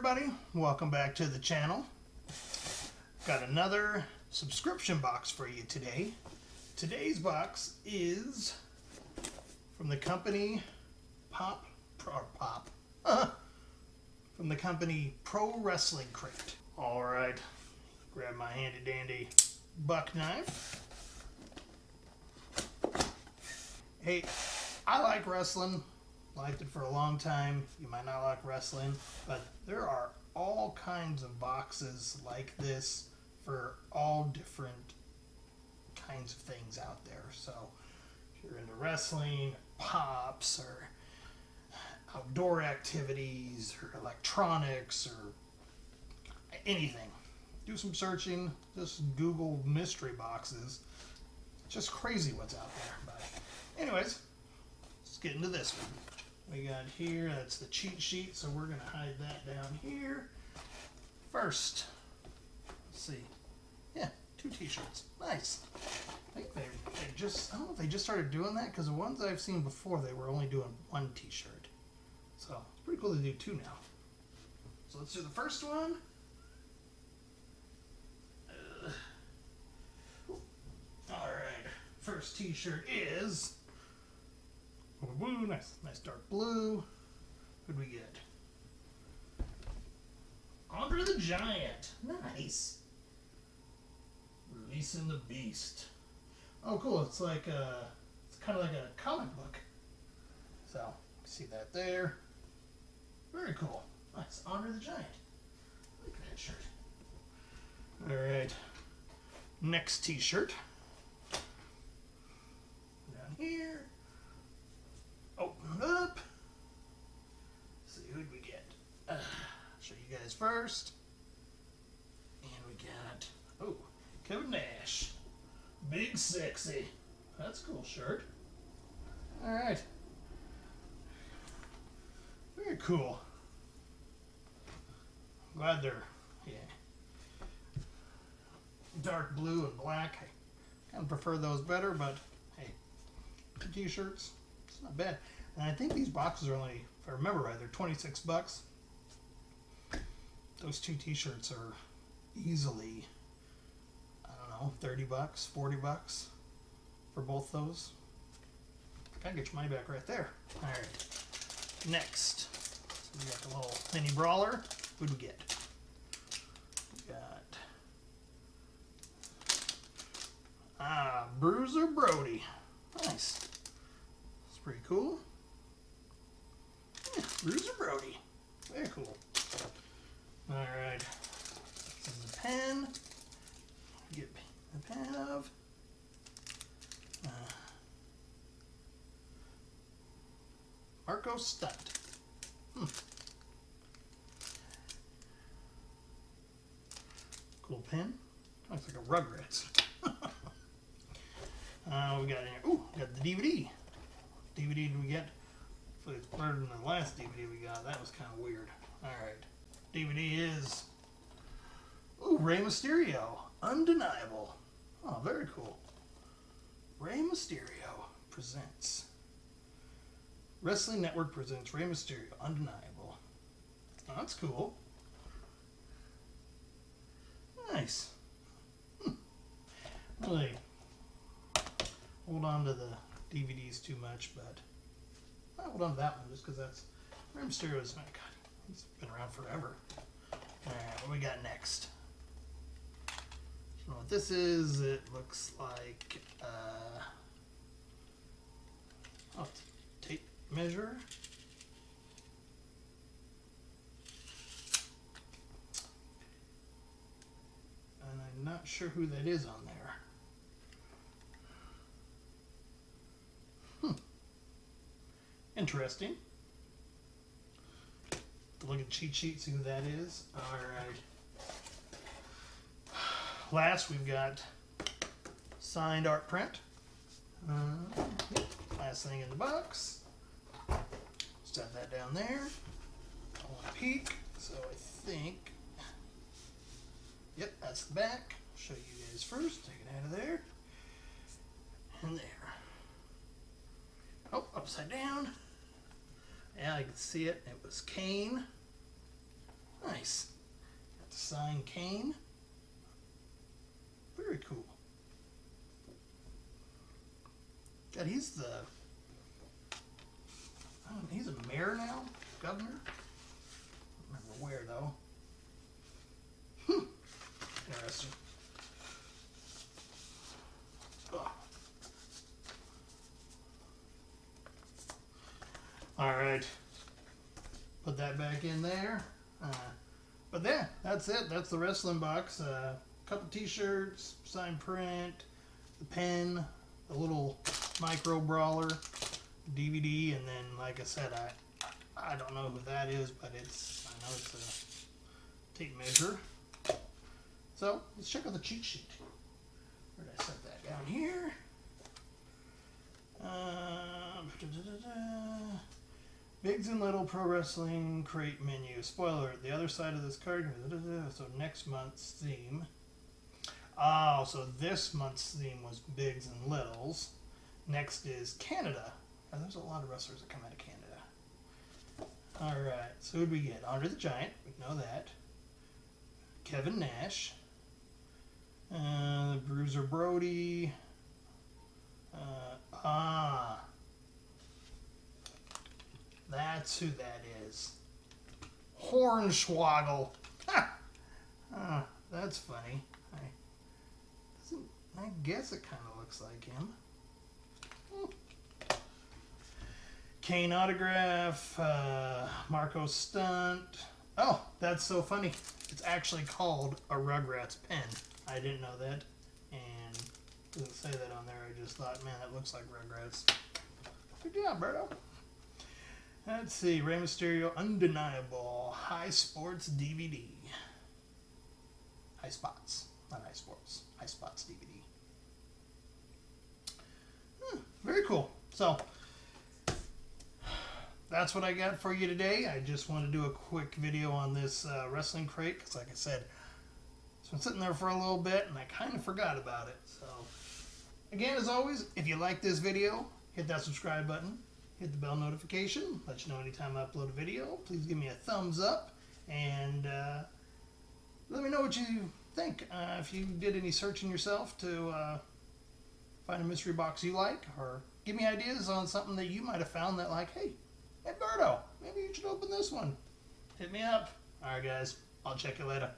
everybody, welcome back to the channel. Got another subscription box for you today. Today's box is from the company from the company Pro Wrestling Crate. All right, grab my handy dandy buck knife. Hey, I like wrestling. Liked it for a long time. You might not like wrestling, but there are all kinds of boxes like this for all different kinds of things out there. So if you're into wrestling, pops, or outdoor activities, or electronics, or anything, do some searching. Just Google mystery boxes. It's just crazy what's out there. But anyways, let's get into this one. We got here, that's the cheat sheet, so we're going to hide that down here. First, let's see. Yeah, two t-shirts. Nice. I think they just, I don't know if they just started doing that, because the ones I've seen before, they were only doing one t-shirt. So, it's pretty cool to do two now. So, let's do the first one. Alright, first t-shirt is... Woo, nice dark blue. Who'd we get? Andre the Giant. Nice. Releasing the Beast. Oh, cool. It's like a, it's kind of like a comic book. So, see that there. Very cool. Nice. Andre the Giant. Look at that shirt. All right. Next t-shirt. Down here. Open up. See, who'd we get? Show you guys first. And we got, oh, Kevin Nash. Big Sexy. That's a cool shirt. Alright. Very cool. Glad they're, yeah. Dark blue and black. I kind of prefer those better, but hey, t-shirts. It's not bad. And I think these boxes are only, if I remember right, they're 26 bucks. Those two t-shirts are easily, I don't know, 30 bucks, 40 bucks for both those. Gotta get your money back right there. Alright. Next. So we got the little mini brawler. Who'd we get? We got... Ah, Bruiser Brody. Nice. Pretty cool. Yeah, Bruiser Brody. Very cool. Alright. This is the pen. Get the pen of. Marko Stunt. Cool pen. Looks like a Rugrats. We got in here. Ooh, we got the DVD. DVD did we get? Hopefully it's blurred in the last DVD we got. That was kind of weird. Alright. DVD is... Ooh, Rey Mysterio. Undeniable. Oh, very cool. Rey Mysterio presents... Wrestling Network presents Rey Mysterio. Undeniable. Oh, that's cool. Nice. Really hold on to the... DVDs too much, but I hold on to that one just because that's Rey Mysterio's. My God, he's been around forever. All right, what we got next? I don't know what this is. It looks like oh, tape measure. And I'm not sure who that is on there. Interesting. Look at the cheat sheet, see who that is. Alright. Last, we've got signed art print. Last thing in the box. Stuff that down there. I want to peek, so I think... Yep, that's the back. I'll show you guys first. Take it out of there. And there. Oh, upside down. Yeah, I can see it. It was Kane. Nice. signed Kane. Very cool. God, he's the... I don't know, he's a mayor now? Governor? I don't remember where, though. Hmm. Interesting. Oh. Alright. Put that back in there. But yeah, that's it. That's the wrestling box. Couple t-shirts, signed print, the pen, a little micro brawler, DVD, and then like I said, I don't know who that is, but it's, I know it's a tape measure. So let's check out the cheat sheet. Where did I set that? Down here. Bigs and Little Pro Wrestling Crate menu. Spoiler, the other side of this card. So next month's theme. Oh, so this month's theme was Bigs and Littles. Next is Canada. Oh, there's a lot of wrestlers that come out of Canada. Alright, so who did we get? Andre the Giant, we know that. Kevin Nash. Bruiser Brody. That's who that is. Hornswoggle. Ha! That's funny. I guess it kind of looks like him. Kane autograph, Marko Stunt. Oh, that's so funny. It's actually called a Rugrats pen. I didn't know that, and it doesn't say that on there. I just thought, man, that looks like Rugrats. Good job, Berto. Let's see, Rey Mysterio Undeniable Highspots DVD. Highspots, not Highspots. Highspots DVD. Very cool. So that's what I got for you today. I just want to do a quick video on this wrestling crate because, like I said, it's been sitting there for a little bit and I kind of forgot about it. So again, as always, if you like this video, hit that subscribe button, hit the bell notification, let you know anytime I upload a video. Please give me a thumbs up and let me know what you think. If you did any searching yourself to find a mystery box you like, or give me ideas on something that you might have found that, like, hey, Berto, maybe you should open this one. Hit me up. All right, guys. I'll check you later.